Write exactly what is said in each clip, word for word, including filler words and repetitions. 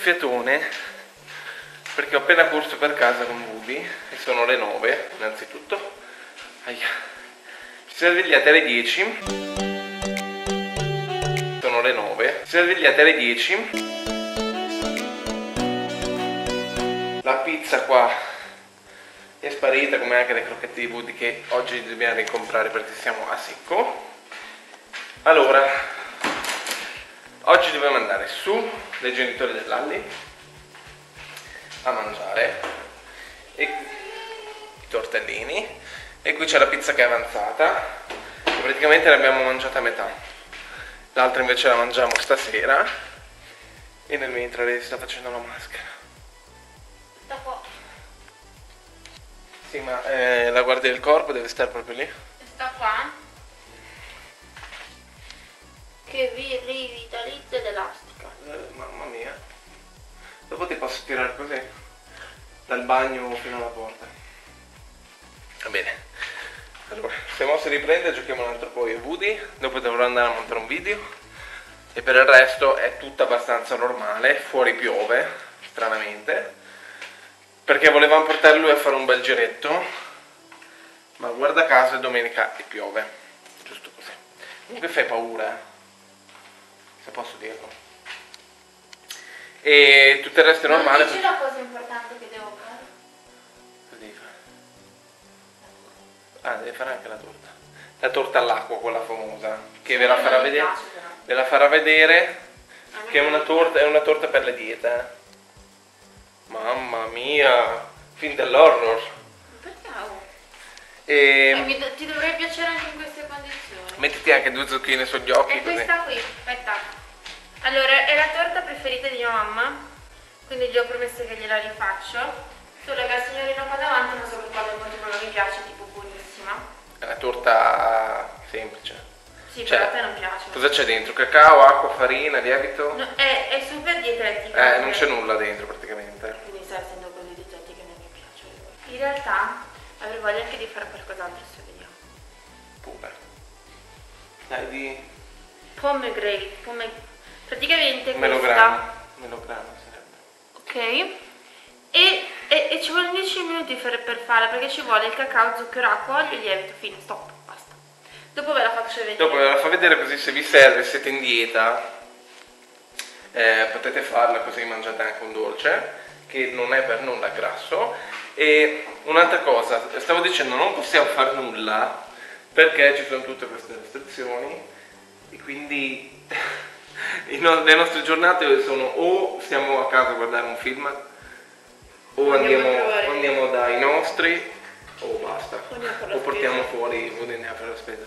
soffiatone perché ho appena corso per casa con Woody e sono le nove innanzitutto. Aia. Ci siamo svegliati alle dieci. Sono le nove. Ci siamo svegliati alle dieci. La pizza qua è sparita, come anche le crocchette di Woody che oggi dobbiamo ricomprare perché siamo a secco. Allora, oggi dobbiamo andare su dai genitori dell'Alli a mangiare e i tortellini, e qui c'è la pizza che è avanzata, praticamente l'abbiamo mangiata a metà, l'altra invece la mangiamo stasera, e nel mentre lei sta facendo la maschera. Dopo. Sì, ma eh, la guardia del corpo deve stare proprio lì. Sta qua. Che vi rivitalizza l'elastica. Eh, mamma mia. Dopo ti posso tirare così dal bagno fino alla porta. Va bene. Allora, se Mo si riprende giochiamo un altro po' io e Woody. Dopo dovrò andare a montare un video. E per il resto è tutto abbastanza normale. Fuori piove, stranamente. Perché volevamo portare lui a fare un bel giretto. Ma guarda caso è domenica e piove. Giusto così. Comunque fai paura, se posso dirlo, e tutto il resto è normale. Non dici la cosa importante che devo fare? Cosa devi fare? Ah, devi fare anche la torta, la torta all'acqua, quella famosa, che sì, ve la farà vedere, piace, ve la farà vedere, che è una torta, è una torta per la dieta. Mamma mia, fin dell'horror. Bravo. E... e mi do ti dovrei piacere anche in queste condizioni. Mettiti anche due zucchine sugli occhi. E questa così. Qui, aspetta. Allora, è la torta preferita di mia mamma, quindi gli ho promesso che gliela rifaccio. Solo che al signorino qua davanti non so per quale motivo non mi piace, tipo buonissima. È una torta semplice. Sì, cioè, però a te non piace. Cosa c'è dentro? Cacao, acqua, farina, lievito? No, è, è super dietetica. Eh, non c'è nulla dentro praticamente. Quindi sta essendo cose digetti che non mi piacciono. In realtà... avrei voglia anche di fare qualcos'altro, se vediamo. Pure. Dai di... pomegranate, pome... praticamente melograno, questa... melograno sarebbe. Ok. E, e, e ci vogliono dieci minuti per, per fare, perché ci vuole il cacao, zucchero, acqua, olio e lievito, fine, stop, basta. Dopo ve la faccio vedere. Dopo ve la fa vedere così se vi serve, siete in dieta, eh, potete farla così mangiate anche un dolce, che non è per nulla grasso. E un'altra cosa, stavo dicendo, non possiamo fare nulla perché ci sono tutte queste restrizioni e quindi no le nostre giornate sono o stiamo a casa a guardare un film o andiamo, andiamo dai nostri o basta, o portiamo fuori Woody a fare la spesa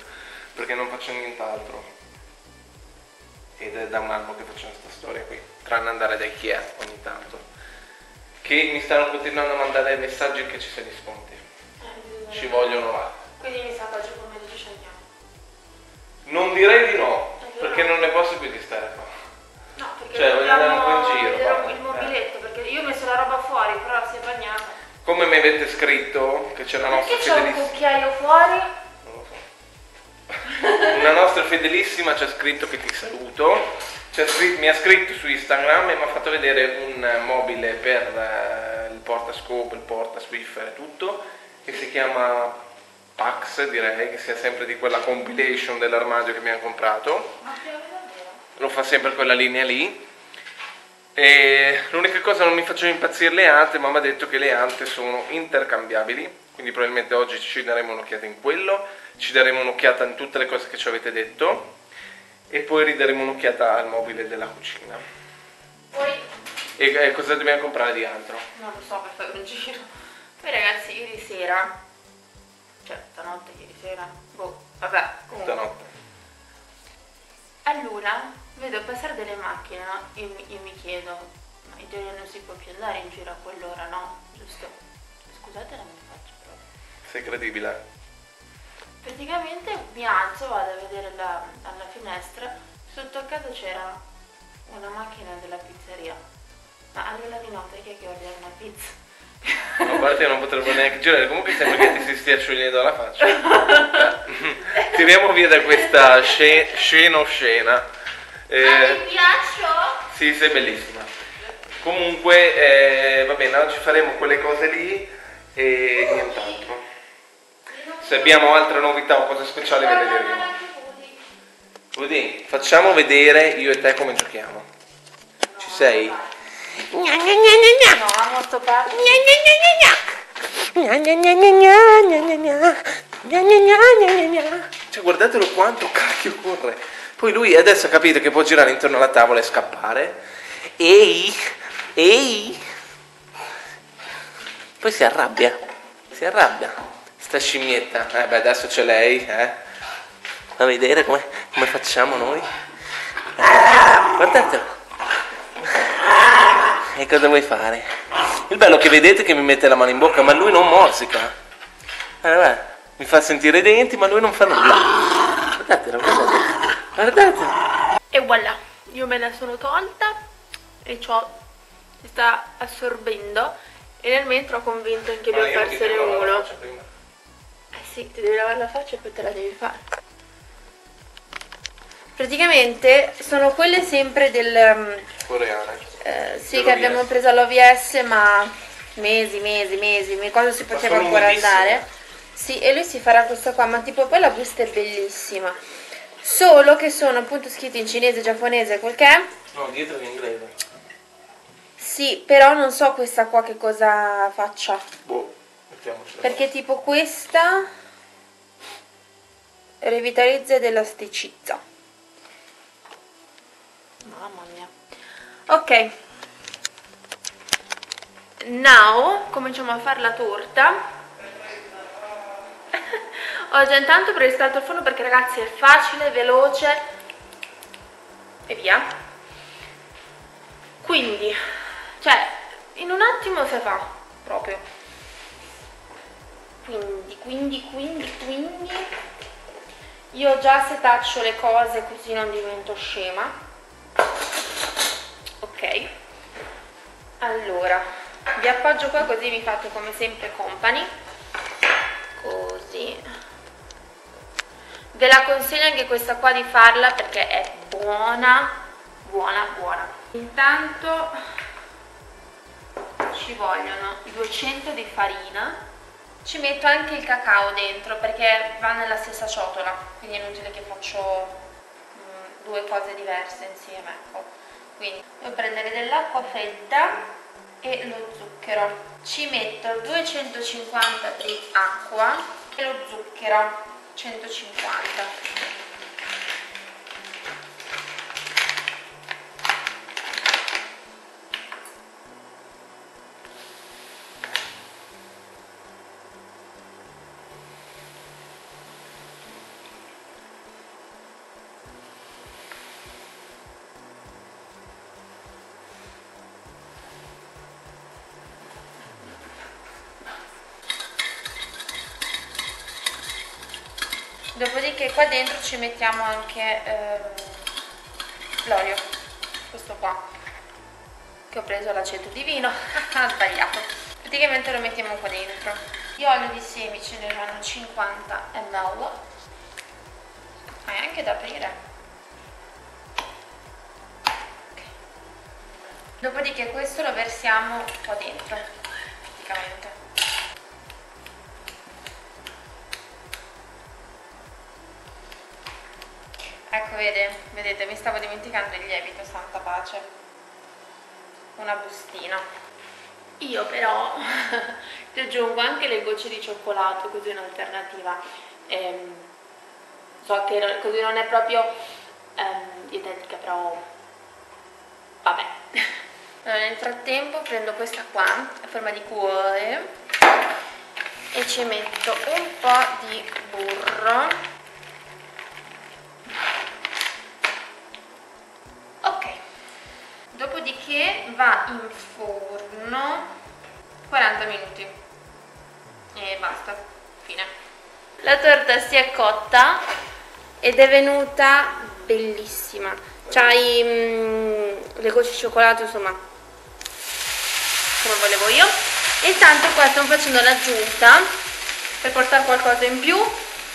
perché non faccio nient'altro, ed è da un anno che facciamo questa storia qui, tranne andare da Ikea ogni tanto, che mi stanno continuando a mandare messaggi che ci sono rispondi. Eh, ci vogliono là. Quindi mi sa che oggi pomeriggio scendiamo. Non direi di no, eh, perché no. Non ne posso più di stare qua. No, perché cioè, voglio andare un po' in giro. Guarda, il mobiletto, eh. Perché io ho messo la roba fuori, però si è bagnata. Come mi avete scritto che c'è una nostra fidelissima... perché c'è un cucchiaio fuori? Non lo so. Una nostra fidelissima ci ha scritto che ti saluto. Mi ha scritto su Instagram e mi ha fatto vedere un mobile per il porta scope, il porta swiffer e tutto, che si chiama Pax, direi che sia sempre di quella compilation dell'armadio che mi ha comprato. Lo fa sempre quella linea lì. E l'unica cosa, non mi faceva impazzire le ante, ma mi ha detto che le ante sono intercambiabili, quindi probabilmente oggi ci daremo un'occhiata in quello, ci daremo un'occhiata in tutte le cose che ci avete detto. E poi rideremo un'occhiata al mobile della cucina. Poi... e, e cosa dobbiamo comprare di altro? Non lo so, per fare un giro. Poi ragazzi, ieri sera... cioè, stanotte, ieri sera... boh, vabbè, comunque... stanotte. A luna vedo passare delle macchine, no? Io, io mi chiedo... ma in teoria non si può più andare in giro a quell'ora, no? Giusto? Scusate la mia faccia, però... sei credibile. Praticamente mi alzo, vado a vedere la, alla finestra, sotto a casa c'era una macchina della pizzeria, ma allora di notte chi è che ordina una pizza? No, guarda, io non potremmo neanche girare, comunque sembra che ti si stia sciogliendo la faccia. Tiriamo via da questa scena o scena. Eh, ma ti piaccio? Sì, sei bellissima. Comunque eh, va bene, oggi faremo quelle cose lì e nient'altro. Se abbiamo altre novità o cose speciali ve le diremo. Woody, facciamo vedere io e te come giochiamo. Ci sei? No, amo sto padre. Cioè guardatelo quanto cacchio corre. Poi lui adesso ha capito che può girare intorno alla tavola e scappare. Ehi, ehi. Poi si arrabbia, si arrabbia. Sta scimmietta. Eh beh, adesso c'è lei, eh. A vedere come come facciamo noi. Guardatelo. E cosa vuoi fare? Il bello che vedete che mi mette la mano in bocca, ma lui non morsica. Allora, mi fa sentire i denti, ma lui non fa nulla. Guardatelo, guardatelo. Guardatelo. E voilà, io me la sono tolta e ciò si sta assorbendo. E nel metro ho convinto anche di farsene uno. Eh sì, ti devi lavare la faccia e poi te la devi fare. Praticamente sono quelle sempre del... coreane. Eh, sì, che abbiamo preso all'O V S, ma mesi, mesi, mesi, quando si poteva ancora andare. Sì, e lui si farà questa qua, ma tipo poi la busta è bellissima. Solo che sono appunto scritti in cinese, giapponese, quel che è. No, dietro in inglese. Sì, però non so questa qua che cosa faccia. Boh, mettiamoci. Perché tipo questa revitalizza ed elasticizza. Mamma mia. Ok, now cominciamo a fare la torta. Ho già intanto prelistato il forno perché ragazzi è facile, veloce e via. Quindi, cioè, in un attimo si fa proprio. Quindi, quindi, quindi, quindi io già setaccio le cose così non divento scema. Ok, allora vi appoggio qua così vi fate come sempre company, così. Ve la consiglio anche questa qua di farla perché è buona, buona, buona. Intanto ci vogliono duecento di farina, ci metto anche il cacao dentro perché va nella stessa ciotola, quindi è inutile che faccio mh, due cose diverse insieme, ecco. Quindi devo prendere dell'acqua fredda e lo zucchero. Ci metto duecentocinquanta di acqua e lo zucchero centocinquanta. Dopodiché qua dentro ci mettiamo anche ehm, l'olio, questo qua, che ho preso l'aceto di vino, sbagliato. Praticamente lo mettiamo qua dentro. Gli oli di semi ce ne vanno cinquanta millilitri, ma è anche da aprire. Okay. Dopodiché questo lo versiamo qua dentro, praticamente. Ecco, vedete, vedete, mi stavo dimenticando il lievito, santa pace. Una bustina. Io però ti aggiungo anche le gocce di cioccolato, così in alternativa. Ehm, so che così non è proprio ehm, dietetica, però vabbè. Allora, nel frattempo prendo questa qua, a forma di cuore, e ci metto un po' di burro. Dopodiché va in forno quaranta minuti e basta, fine. La torta si è cotta ed è venuta bellissima. C'hai mm, le gocce di cioccolato, insomma, come volevo io. E intanto qua stiamo facendo l'aggiunta per portare qualcosa in più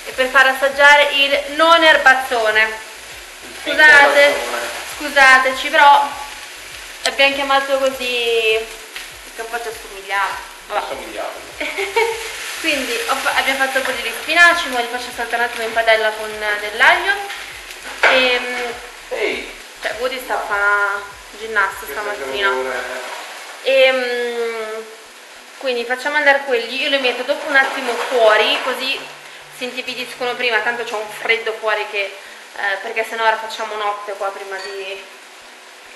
e per far assaggiare il non erbazzone. Scusate, scusateci però... L'abbiamo chiamato così perché un po' ci assomigliava. Assomigliava. Quindi fa abbiamo fatto così gli spinaci, ma li faccio saltare un attimo in padella con dell'aglio. E Ehi. Cioè Woody sta a fa ginnasta stamattina. E mh, quindi facciamo andare quelli, io li metto dopo un attimo fuori così si intipidiscono prima, tanto c'è un freddo fuori che eh, perché sennò ora facciamo notte qua prima di,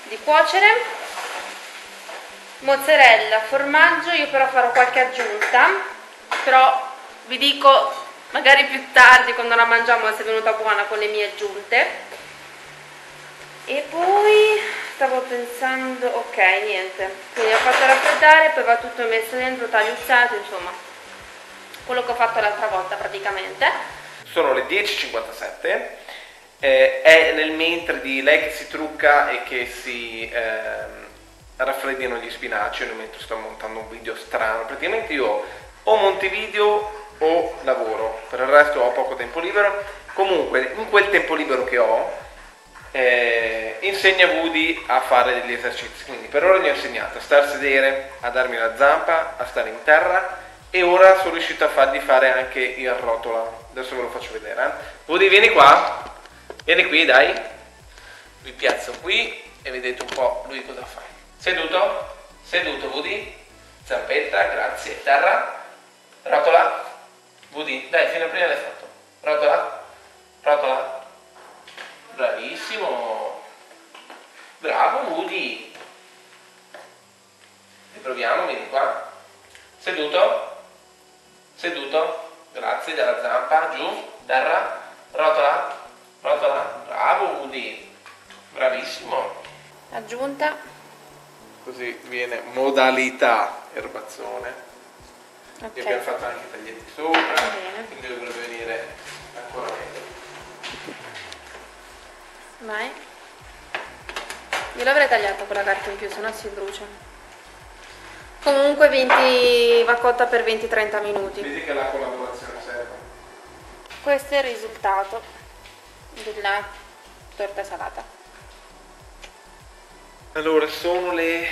di cuocere. Mozzarella, formaggio, io però farò qualche aggiunta, però vi dico magari più tardi quando la mangiamo se è venuta buona con le mie aggiunte. E poi stavo pensando, ok, niente, quindi ho fatto raffreddare, poi va tutto messo dentro, tagliuzzato, insomma quello che ho fatto l'altra volta praticamente. Sono le dieci e cinquantasette, eh, è nel mentre di lei che si trucca e che si eh, raffreddino gli spinaci. Nel mentre sto montando un video strano, praticamente io o monti video o lavoro, per il resto ho poco tempo libero. Comunque in quel tempo libero che ho Eh, insegna Woody a fare degli esercizi, quindi per ora gli ho insegnato a star a sedere, a darmi la zampa, a stare in terra, e ora sono riuscito a fargli fare anche il rotola. Adesso ve lo faccio vedere, eh. Woody, vieni qua, vieni qui, dai, vi piazzo qui e vedete un po' lui cosa fa. Seduto, seduto Woody, zampetta, grazie, terra, rotola, Woody, dai, fino a prima l'hai fatto, rotola, rotola. Bravissimo, bravo Woody. Riproviamo, vieni qua. Seduto, seduto, grazie, dalla zampa, giù, terra, rotola, rotola, bravo Woody, bravissimo. Aggiunta. Così viene modalità erbazzone. Okay. E abbiamo fatto anche i taglietti sopra, quindi dovrebbe venire ancora meglio. Vai. Io l'avrei tagliata quella carta in più, se no si brucia. Comunque venti, va cotta per venti trenta minuti. Vedi che la collaborazione serve. Questo è il risultato della torta salata. Allora, sono le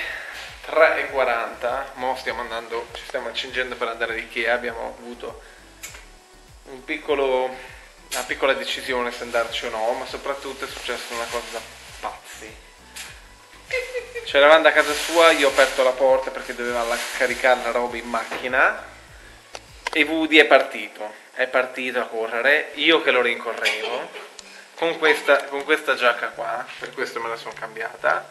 tre e quaranta. Mo stiamo andando, ci stiamo accingendo per andare ad Ikea. Abbiamo avuto un piccolo... una piccola decisione se andarci o no, ma soprattutto è successa una cosa pazzi. Cioè, eravamo da casa sua, io ho aperto la porta perché doveva caricare la roba in macchina e Woody è partito, è partito a correre, io che lo rincorrevo con questa, con questa giacca qua, per questo me la sono cambiata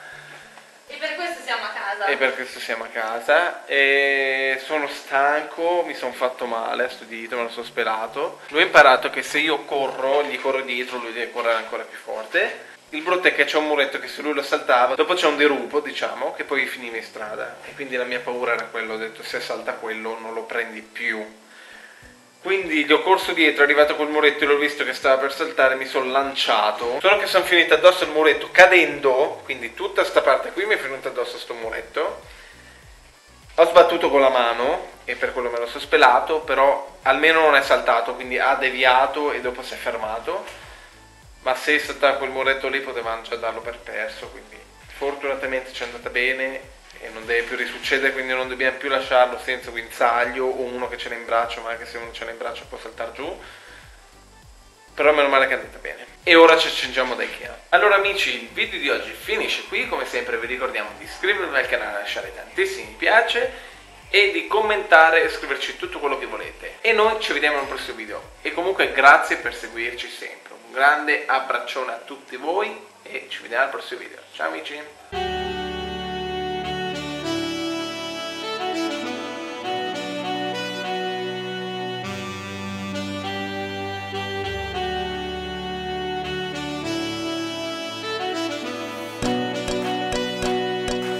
e per questo siamo a casa e per questo siamo a casa e sono stanco, mi sono fatto male sto dito, me lo sono spelato. Lui ha imparato che se io corro, gli corro dietro, lui deve correre ancora più forte. Il brutto è che c'è un muretto che se lui lo saltava, dopo c'è un dirupo, diciamo, che poi finiva in strada, e quindi la mia paura era quella, ho detto se salta quello non lo prendi più. Quindi gli ho corso dietro, è arrivato col muretto e l'ho visto che stava per saltare, mi sono lanciato. Solo che sono finito addosso al muretto cadendo, quindi tutta sta parte qui mi è venuta addosso a sto muretto. Ho sbattuto con la mano e per quello me lo sono spelato, però almeno non è saltato, quindi ha deviato e dopo si è fermato. Ma se saltava quel muretto lì potevamo già darlo per perso, quindi fortunatamente ci è andata bene e non deve più risuccedere, quindi non dobbiamo più lasciarlo senza guinzaglio o uno che ce l'ha in braccio, ma anche se uno ce l'ha in braccio può saltare giù. Però meno male che è andata bene. E ora ci accingiamo da Ikea. Allora amici, il video di oggi finisce qui, come sempre vi ricordiamo di iscrivervi al canale, lasciare tantissimi mi piace e di commentare e scriverci tutto quello che volete. E noi ci vediamo nel prossimo video. E comunque grazie per seguirci sempre. Un grande abbraccione a tutti voi e ci vediamo al prossimo video. Ciao amici!